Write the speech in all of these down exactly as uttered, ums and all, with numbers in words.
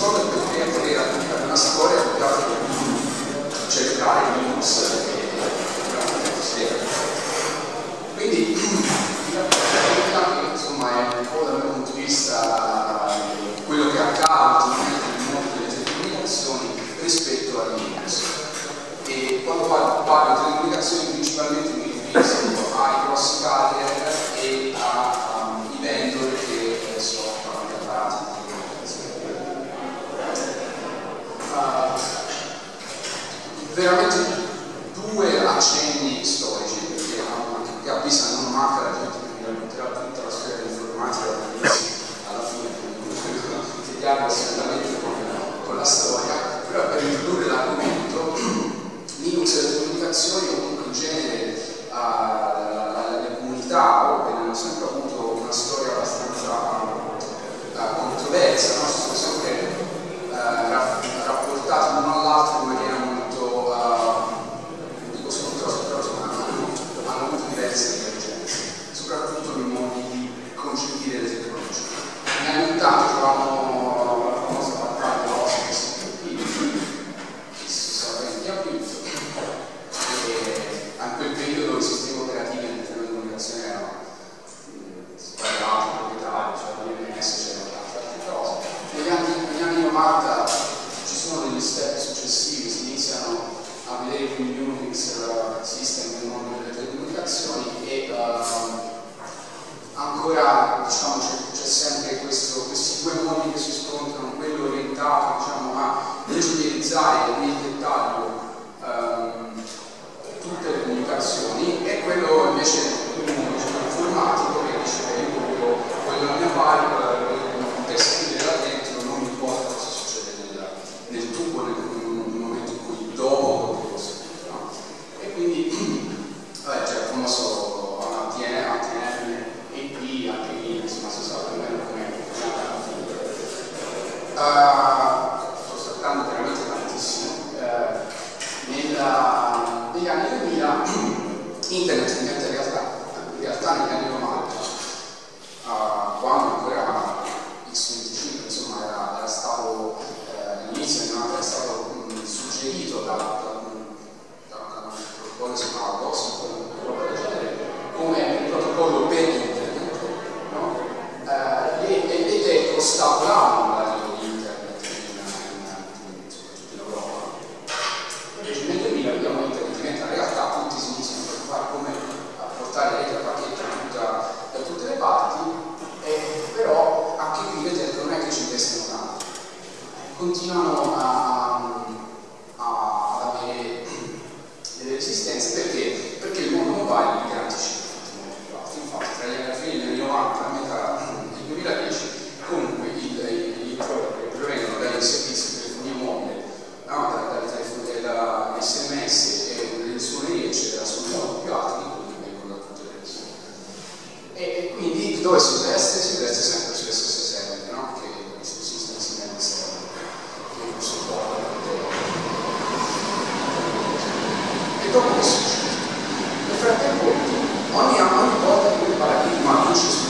solo perché è una storia che ha cercare news e così via. Quindi la realtà, insomma, è un po' dal mio punto di vista quello che accade in molte delle comunicazioni rispetto alle news. E quando parlo delle comunicazioni principalmente mi riferisco ai cross carrier e ai vendor che sono avanti. Uh, veramente due accenni storici, perché anche a Pisa non manca la gente che racconterà tutta la sfera dell'informatica alla fine, che diamo assolutamente con, con la storia, però per introdurre l'argomento Linux e le comunicazioni o comunque in genere uh, le comunità open hanno sempre avuto una storia abbastanza uh, controversa, no? Sono sempre uh, rapportato l'uno all'altro in maniera molto, uh, non dico scontrosa, però insomma hanno avuto diverse divergenze, soprattutto nei modi di concepire le tecnologie. Negli anni ottanta trovavamo la famosa battaglia OSCE che si sopravvenne a Pizzo, e a quel periodo il sistema operativo all'interno della comunicazione era sbagliato, proprietario, cioè l'I M S c'era tante cose. Negli anni novanta gli step successivi si iniziano a vedere quindi Unix uh, system nel mondo delle telecomunicazioni e uh, ancora diciamo c'è sempre questo, questi due modi che si scontrano, quello orientato diciamo, a digitalizzare nel dettaglio um, tutte le comunicazioni e quello invece informatico che dice che io voglio, voglio la mia pari testire là dentro, non importa cosa succede nel tubo nel, nel momento in cui dopo lo scrivo, no? E quindi vabbè, cioè, come so, A T M, E P, A T M, insomma si sa più o meno come uh, sto saltando veramente tantissimo. Uh, nella, negli anni duemila internet diventa in realtà, in realtà negli anni novanta uh, quando ancora X venticinque insomma era, era stato è stato mh, suggerito da, da, da, da un protocollo che si chiama WhatsApp, come un protocollo per internet, no? eh, ed è ostacolato l'arrivo di internet in Europa. Invece nel duemila abbiamo internet diventa in realtà tutti si iniziano a fare come a portare le pacchette tutta, da tutte le parti, e, però anche qui vedete non è che ci investino tanto. Continuano a, a, ad avere delle resistenze perché? Perché il mondo mobile li garantisce tutti. Infatti, tra gli anni fine del novanta e metà del duemiladieci, comunque i prodotti che provengono dai servizi di telefonia mobile, dalle S M S e dalle suonerie, eccetera, sono più alti di quelli che vengono da tutte le persone. E, e quindi dove si investe? Si investe sempre sulle stesse serve, no? Che questo sistema si vende sempre. E dopo che succede? Nel frattempo ogni anno ogni volta che il paradigma non ci sono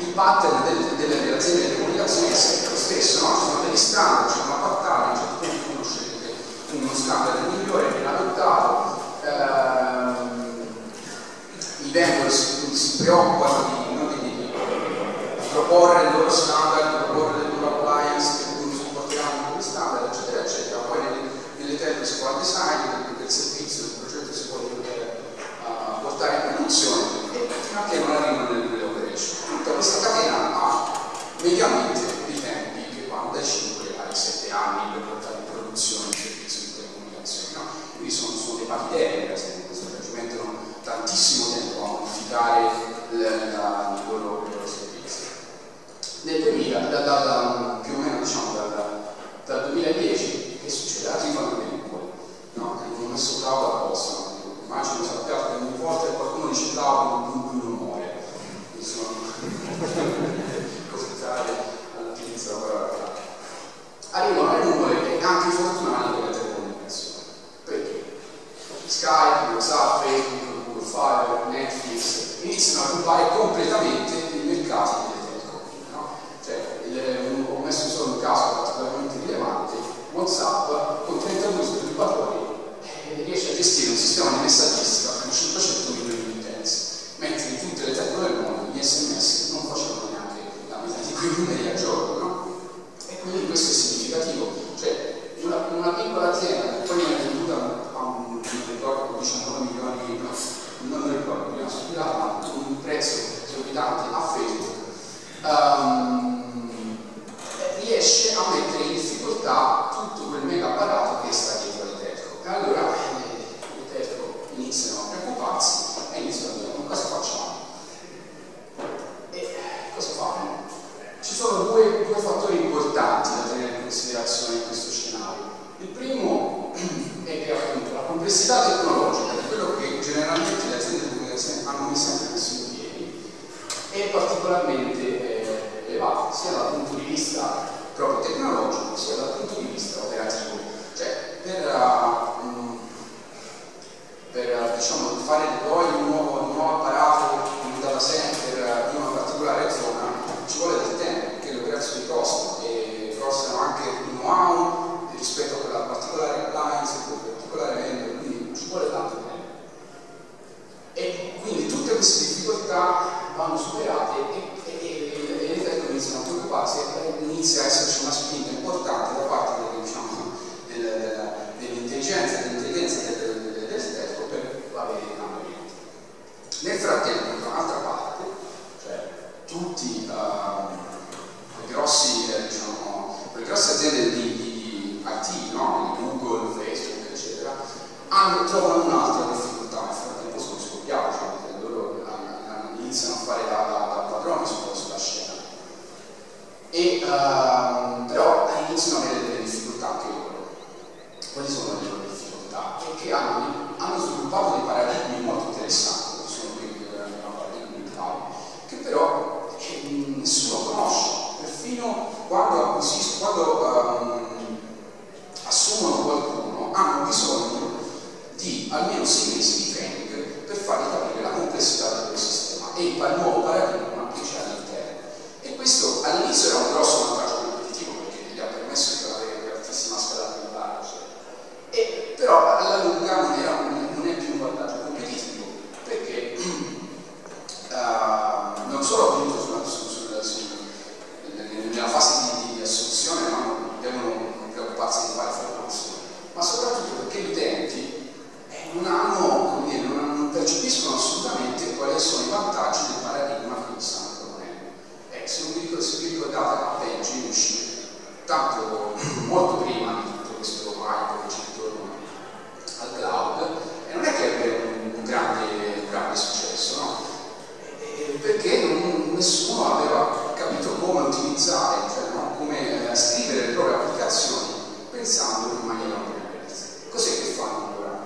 il pattern delle, delle, delle aziende delle comunicazioni è sempre lo stesso, no? Sono degli scandali, c'è cioè una battaglia, c'è cioè tutto uno sceglie uno scandalo migliore viene adottato, eh, i vendor si, si preoccupano di proporre il loro standard, proporre le loro appliance che non supporteranno gli standard, eccetera, eccetera. Poi nell'interno si può design del servizio, del progetto si può uh, portare in produzione e fino a che non arrivano nelle operation. Tutta questa catena ha mediamente dei tempi che vanno dai cinque ai sette anni per portare in produzione il servizio di telecomunicazione. No? Quindi sono, sono dei patidei che ci mettono tantissimo tempo a modificare il loro servizio. Nel duemila, da, da, da, più o meno diciamo dal da, da duemiladieci, che succede? Arrivano le nuvole, no? Arrivano messo cloud apposta, immagino sappiate che ogni volta che qualcuno dice cloud non muore, insomma, cosentare all'utilizzo della parola cloud. Arrivano le nuvole e anche i fortunati della telecomunicazione, perché Skype, WhatsApp, Facebook, Google Fiber, Netflix iniziano a occupare completamente il mercato delle telecom. WhatsApp con trentadue sviluppatori eh, riesce a gestire un sistema di messaggistica con cinquecento milioni di utenze, mentre in tutte le terre del mondo gli S M S non facevano neanche la metà di quei numeri al giorno, no? E quindi questo è significativo, cioè una, una piccola azienda che poi viene venduta a un, non ricordo, diciannove milioni, no, non ricordo, prima studiava un prezzo esorbitante a Facebook. Um, riesce a mettere in difficoltà tutto quel mega apparato che sta dietro le telco. E allora le telco iniziano a preoccuparsi e iniziano a dire: ma cosa facciamo? E cosa fanno? Ci sono due, due fattori importanti da tenere in considerazione in questo scenario. Il primo è che appunto la complessità tecnologica è quello che generalmente le aziende hanno sempre messo in piedi è particolarmente eh, elevata, sia dal punto di vista proprio tecnologico sia dal punto di vista operativo, cioè per, um, per diciamo, fare deploy un nuovo, un nuovo apparato in un data center in una particolare zona ci vuole del tempo, perché le operazioni costano e costano anche un know-how rispetto a quella particolare appliance, a quel particolare vendor, quindi ci vuole tanto tempo. E quindi tutte queste difficoltà vanno superate e, e, e, e le telco iniziano a preoccuparsi e inizia a esserci una spinta importante da parte del, diciamo, del, del, dell'intelligenza, dell'intelligenza del, del, del, del telco per avere un ambiente. Nel frattempo, da un'altra parte, cioè, tutti uh, le, grossi, eh, diciamo, le grosse aziende di, di I T, no? Google, Facebook, eccetera, hanno, trovano un'altra difficoltà. Nel frattempo sono scoppiati, cioè, loro iniziano a fare da, da, da padroni sulla, sulla scena. E, uh, però iniziano a avere delle difficoltà anche loro. Quali sono le loro difficoltà? È che hanno, hanno sviluppato dei paradigmi molto interessanti, che sono quelli che abbiamo parlato in Italia, che però eh, nessuno conosce, perfino quando, quando um, assumono qualcuno hanno bisogno di almeno sei mesi di training per fargli capire la complessità del loro sistema e il nuovo paradigma che c'è all'interno. E questo all'inizio era un grosso vantaggio competitivo perché gli ha permesso di avere altissima scalabilità, e però alla lunga non, era, non è più un vantaggio competitivo perché uh, non solo appunto sulla, sulla, sulla, nella fase di, di assunzione no? devono preoccuparsi di fare formazione, ma soprattutto perché gli utenti eh, non hanno, come dire, non, non percepiscono assolutamente quali sono i vantaggi del paradigma che stanno. Se non vi ricordate la legge uscì tanto molto prima di tutto questo hype che c'è intorno al cloud e non è che avrebbe un, un grande, grande successo, no? E, perché non, nessuno aveva capito come utilizzare, cioè no? come scrivere le proprie applicazioni pensando in maniera un po' diversa. Cos'è che fanno allora?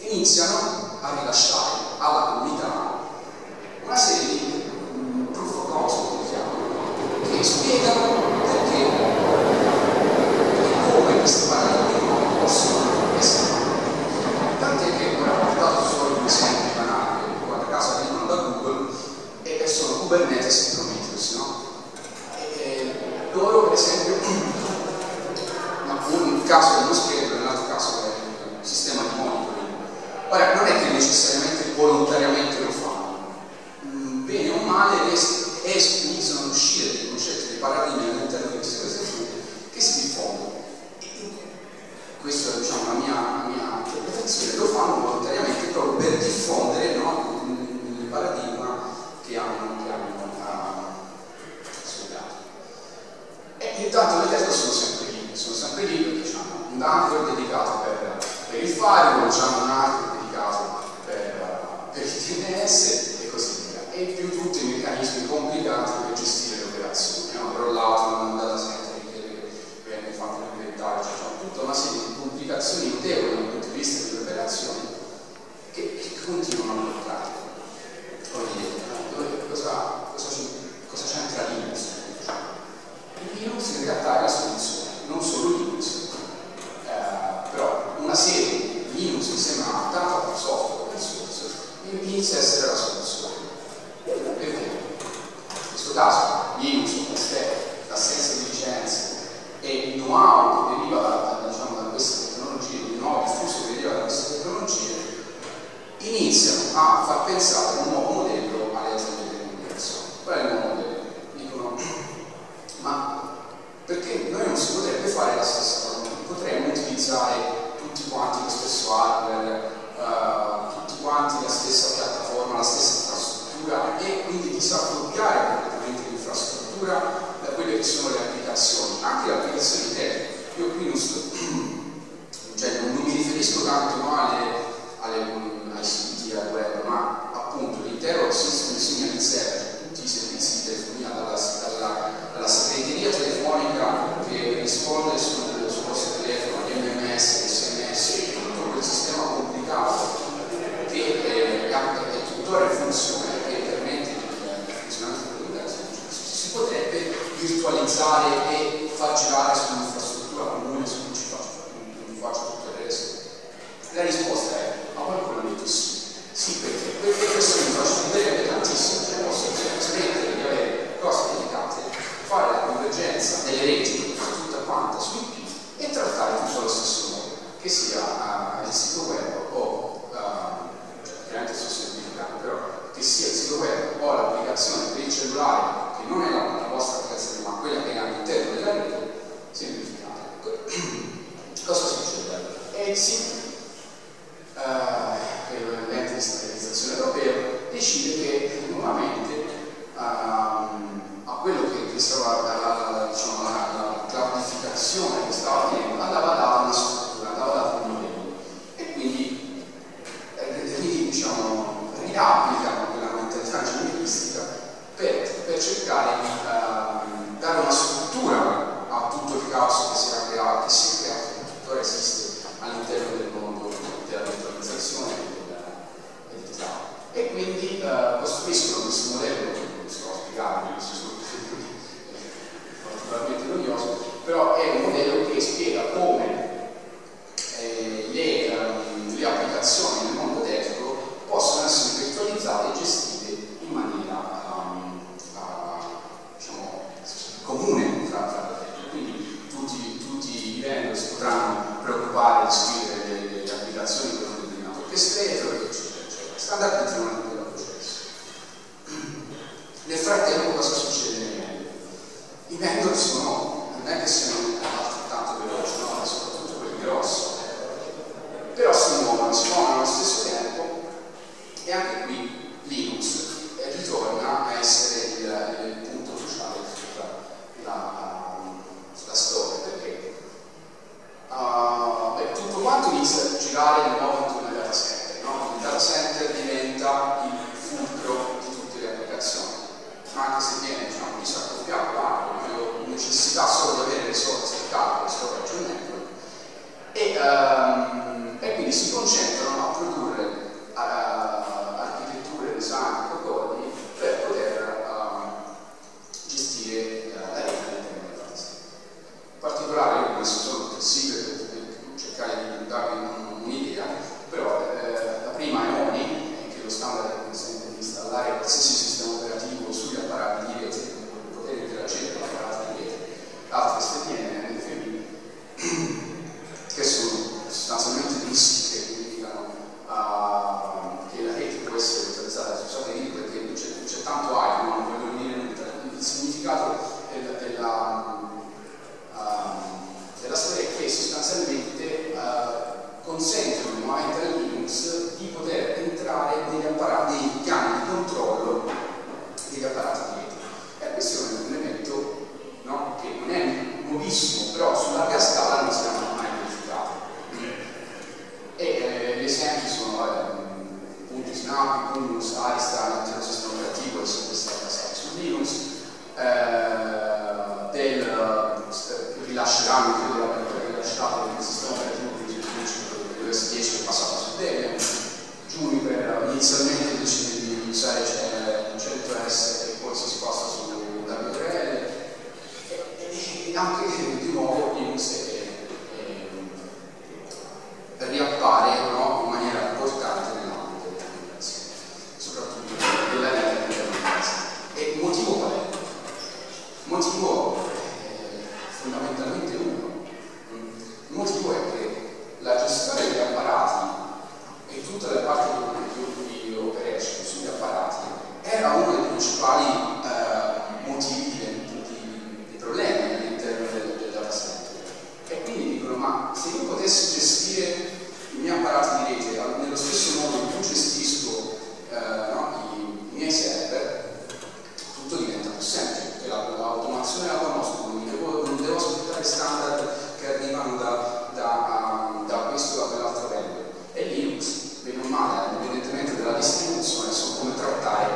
Iniziano a rilasciare alla comunità una serie di che spiegano perché e come questi paradigmi possono essere fatti. Tant'è che ora ho portato solo un esempio banale, quando a casa vengono da Google e sono Kubernetes e Prometheus, no? E, e, loro per esempio, un caso è uno schermo, nell'altro caso è un sistema di monitoring. Ora non è che necessariamente volontariamente lo fanno, bene o male resta. E iniziano ad uscire dei concetti, dei paradigmi all'interno di queste cose che si diffondono. Questa è diciamo, la mia interpretazione, lo fanno volontariamente proprio per diffondere no, il paradigma che hanno, che hanno uh, studiato. E intanto le teste sono sempre lì, sono sempre lì perché hanno un hardware dedicato per, per il firewall, hanno un hardware dedicato per, per il D N S e così via. E più tutti i meccanismi complicati per gestire le operazioni, no? Rollato, non data center che viene fatto inventario, cioè, cioè tutta una serie di complicazioni notevoli dal punto di vista delle operazioni che, che continuano a portare. Quindi, cosa, cosa, cosa c'entra Linux? Linux in realtà è la soluzione, non solo Linux, eh, però una serie Linux insieme a tanto software open source inizia a essere la soluzione. Perché? In questo caso, Linux, l'assenza di licenze e e il know-how che deriva diciamo, da queste tecnologie, di nuovo diffuso che deriva da queste tecnologie, iniziano a far pensare a un nuovo modello alle aziende di comunicazione. Qual è il nuovo modello? Dicono, ma perché noi non si potrebbe fare la stessa cosa? Potremmo utilizzare tutti quanti lo stesso hardware, uh, tutti quanti la stessa piattaforma, la stessa infrastruttura e quindi disappoggiare completamente l'infrastruttura da quelle che sono le applicazioni, anche le applicazioni tecniche. Io qui non, sto, cioè non mi riferisco tanto alle, alle, ai siti, al web, ma appunto l'intero sistema di segnalizzazione, tutti i servizi di telefonia, dalla, dalla, dalla segreteria telefonica che risponde sul, sul vostro telefono, gli M M S, S M S, tutto quel sistema complicato che è, è tuttora in funzione e permette di funzionare con la si potrebbe virtualizzare e far girare su un'infrastruttura comune su cui ci faccio tutto il resto. La risposta è, ma qualcuno ha detto sì. Sì, perché? Perché questo mi faciliterebbe tantissimo, cioè posso smettere di avere cose dedicate, fare la convergenza delle reti, tutta quanta, su I P e trattare tutto allo stesso modo, che sia uh, il sito web o, uh, cioè, chiaramente sto semplificando, però, che sia il sito web o l'applicazione per il cellulare, che non è la, la vostra applicazione, ma quella che è all'interno della rete, semplificata. Cosa succede? E si Uh, che l'ente di standardizzazione europea decide che nuovamente uh, a quello che sarà la, la, diciamo, la, la classificazione che stava avvenendo andava data una struttura, andava data un modello e quindi eh, diciamo, riapplicano quella mentalità generalistica per, per cercare di uh, dare una struttura a tutto il caos che si era creato, che si è creato, che tuttora esiste all'interno del mondo della virtualizzazione e del cloud. E quindi uh, costruiscono questo modello, non sto spiegando, è particolarmente noioso, però è un modello che spiega come eh, le, um, le applicazioni nel mondo tecnico possono essere virtualizzate e gestite in maniera um, uh, diciamo, comune tra, tra le tecniche. Quindi tutti, tutti i vendor si potranno preoccupare di scrivere applicazioni per un determinato orchestratore, eccetera, eccetera. Standardizzazione del processo. Nel frattempo cosa succede nei vendor? I vendor sono, non è che siano altrettanto veloci, no? Soprattutto quelli grossi, però si muovono, si muovono allo stesso tempo e anche qui Linux ritorna a essere il, il punto cruciale di tutta la, la, la storia, perché Uh, beh, tutto quanto inizia a girare di nuovo intorno ai data center, no? Il data center diventa il fulcro di tutte le applicazioni, ma anche se viene diciamo, disaccoppiato la necessità solo di avere risorse di calcolo, storage e network, e, um, e quindi si concentrano a produrre uh, architetture, design, protocolli per poter uh, gestire uh, la rete all'interno del data center. In particolare io penso sono sì, per cercare di darvi un'idea, però eh, la prima è ONI, che lo standard consente di installare qualsiasi sistema operativo sugli apparati di rete, con il potere interagire con l'apparati di rete. L'altra è S T N, N F B, che sono sostanzialmente dischi che indicano uh, che la rete può essere utilizzata su satellite, perché c'è tanto hype, ma non voglio dire nulla. Il significato della, della la storia è che sostanzialmente uh, consente nuovamente a Linux di poter entrare negli apparati, nei piani di controllo degli apparati di rete. E questo è un elemento no, che non è nuovissimo, però su larga scala non siamo mai verificati. E eh, gli esempi sono eh, punti Snap, Linux, Arista, l'intero sistema operativo è sempre stato basato su Linux. Eh, del, rilasceranno, credo di aver rilasciato il sistema operativo duemilaquindici duemilasedici che è passato su Debian. Juniper inizialmente decide di usare cento S e poi si sposta su W tre L e, e, e anche di nuovo Linux riappare no, in maniera importante nell'ambito della comunicazione, soprattutto della rete della comunicazione. E il motivo qual è? Il motivo fondamentalmente automazione e automazione, non mi devo, non devo aspettare standard che arrivano da, da, da questo o da quell'altra pelle. E Linux, bene o male, indipendentemente dalla distribuzione, so come trattare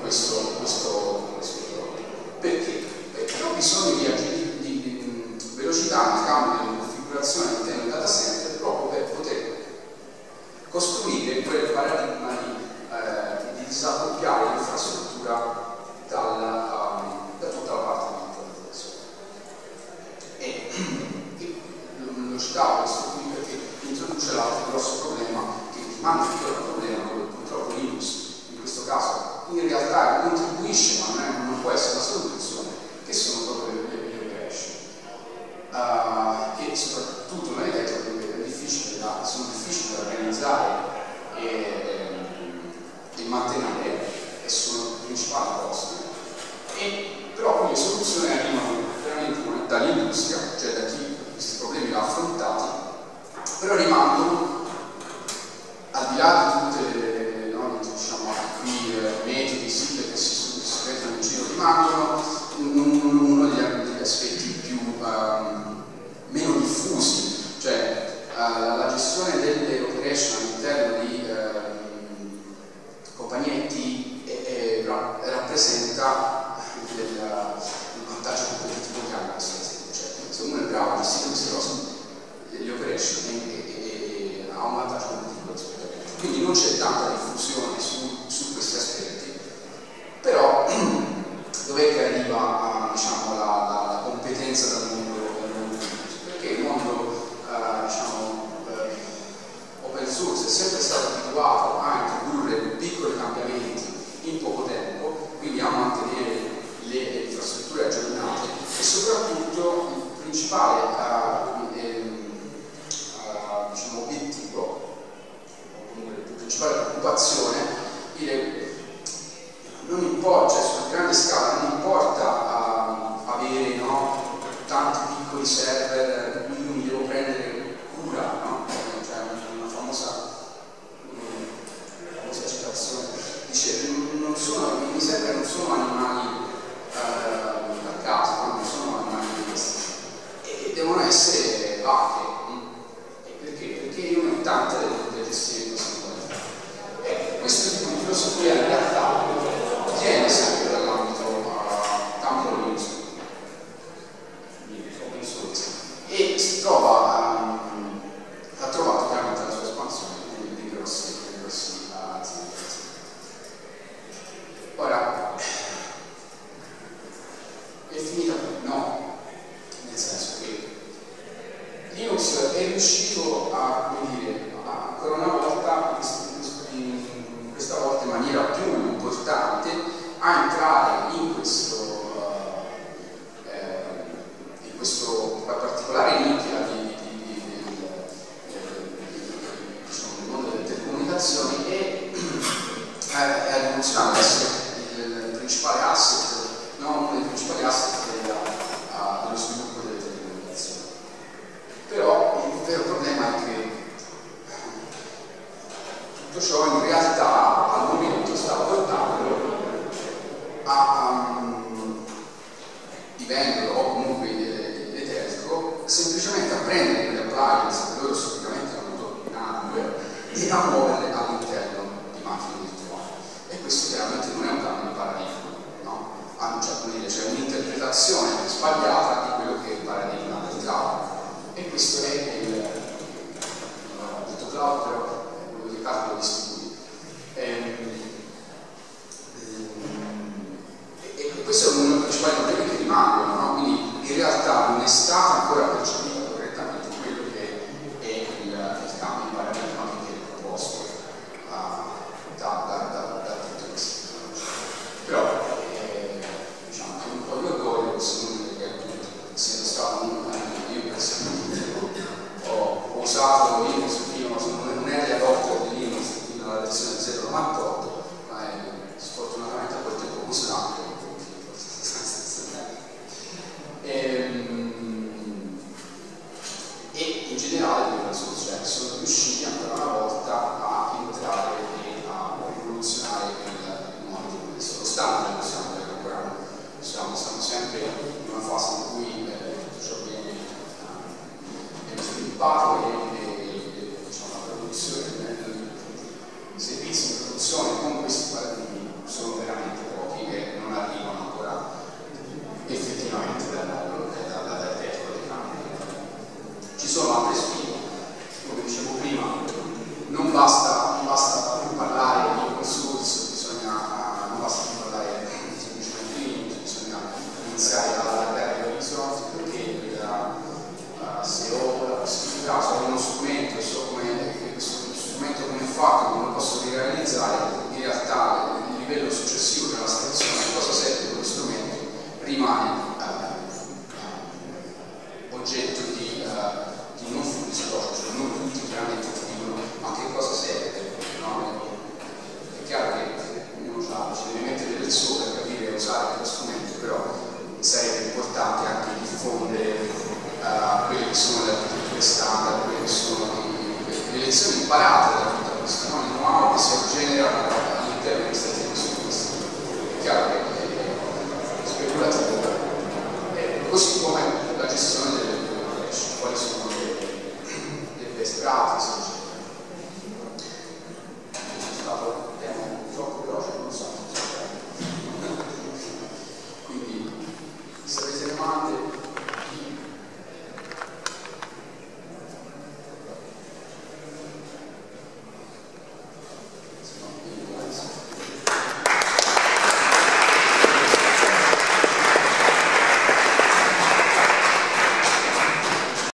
questo, questo, questo prodotto. Perché? Perché ho bisogno di, di, di, di velocità nel cambio della configurazione all'interno del data center proprio per poter costruire quel paradigma di, eh, di disaccoppiare l'infrastruttura dalla, um, da tutta la parte di interpretazione. E lo citavo questo qui perché introduce l'altro grosso problema che manifesta il problema purtroppo Linux in questo caso in realtà contribuisce ma non, è, non può essere la soluzione, che sono proprio le video cache uh, che soprattutto non è detto che è difficile da, sono difficili da organizzare e, e mantenere e sono il principale costo. E però quelle soluzioni arrivano veramente dall'industria, cioè da chi questi problemi li ha affrontati, però rimangono al di là di tutte le no, diciamo, qui, metodi, sigle che si sospettano in giro, rimangono uno degli aspetti più um, meno diffusi, cioè uh, la gestione delle operation all'interno di uh, compagnie I T rappresenta il vantaggio competitivo che hanno queste aziende, cioè se uno è bravo a gestire queste cose, le operation e ha un vantaggio competitivo rispetto a questo. Quindi non c'è tanta diffusione su, su questi aspetti, però dov'è che arriva diciamo, la, la, la competenza dal mondo dell'uso? Perché il mondo eh, diciamo, eh, open source è sempre stato abituato a introdurre piccoli cambiamenti in poco tempo, quindi a mantenere le infrastrutture aggiornate e soprattutto il principale uh, ehm, uh, diciamo, obiettivo, o comunque la principale preoccupazione, dire non importa, cioè su una grande scala non importa uh, avere no, tanti piccoli server di cui mi devo prendere cura, no? Cioè una famosa, una famosa citazione. Non sono, mi sembra non sono animali eh, a caso, non sono animali domestici e, e devono essere vacche. Perché? Perché io ne ho tante da gestire in questo momento. E questo tipo di filosofia in realtà viene sempre dall'ambito uh, tampolino e si trova um, ha trovato chiaramente la sua espansione di grossi aziende. Ora, è finita qui? No, nel senso che Linux è riuscito a, come dire, a, ancora una volta, in, questa volta in maniera più importante, a entrare in questo, uh, eh, in questo particolare nicchia del mondo delle telecomunicazioni e a rivoluzionarsi. Principale asset, no, uno dei principali asset della, uh, dello sviluppo delle telecomunicazioni. Però il vero problema è che tutto ciò in realtà al momento sta portando a um, di vendere o comunque le telco semplicemente a prendere le appliance che loro solitamente hanno tolto in hardware e a muoverle all'interno di macchine virtuali. E questo chiaramente non è un danno di paradigma, no? Ah, c'è cioè un'interpretazione sbagliata di quello che è il paradigma del cloud. E questo è il, il, il cloud, però è quello che calcolo distribuito. E, e, e questo è uno dei principali problemi che rimangono, no? Quindi in realtà non è stato ancora percepito correttamente quello che è il, il cambio di paradigma che è proposto uh, da, da, da però eh, diciamo che un po' di orgoglio questo non è tutto, essendo stato un eh, io personalmente ho usato Linux fino non è la doppia di Linux fino alla versione zero virgola novantotto, ma è, sfortunatamente a quel tempo usato e, una fase in cui eh, tutto ciò viene, eh, viene sviluppato e, e, e diciamo, la produzione di servizi in produzione con questi quadrini sono veramente pochi che non arrivano ancora effettivamente dalla tecnica dei campi. Ci sono altre sfide, come dicevo prima, non basta, non basta più parlare di open source, bisogna, non basta più parlare semplicemente di Linux, bisogna iniziare a allargare gli orizzonti, perché uh, se ho la possibilità, se ho uno strumento, so come questo strumento come è fatto, come lo posso realizzare, in realtà il livello successivo della situazione di cosa serve quello strumento rimane uh, oggetto di, uh, di non funzionamento, cioè non tutti chiaramente. Ma che cosa serve? No? È chiaro che ognuno ha, ci deve mettere del suo per capire e usare quello strumento, però sarebbe importante anche diffondere uh, quelle che sono le architetture standard, quelle che sono le lezioni imparate